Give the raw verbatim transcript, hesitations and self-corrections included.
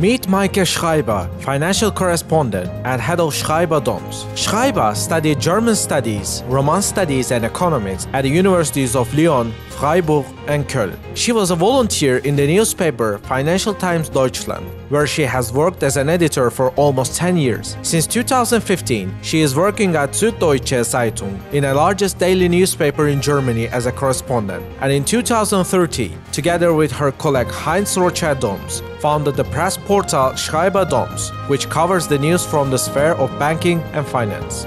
Meet Meike Schreiber, financial correspondent and head of SchreiberDohms. Schreiber studied German studies, Romance studies and economics at the universities of Lyon, Freiburg and Cologne. She was a volunteer in the newspaper Financial Times Deutschland, where she has worked as an editor for almost ten years. Since two thousand fifteen, she is working at Süddeutsche Zeitung, in the largest daily newspaper in Germany as a correspondent. And in two thousand thirteen, together with her colleague Heinz-Roger Dohms, founded the press portal SchreiberDohms, which covers the news from the sphere of banking and finance.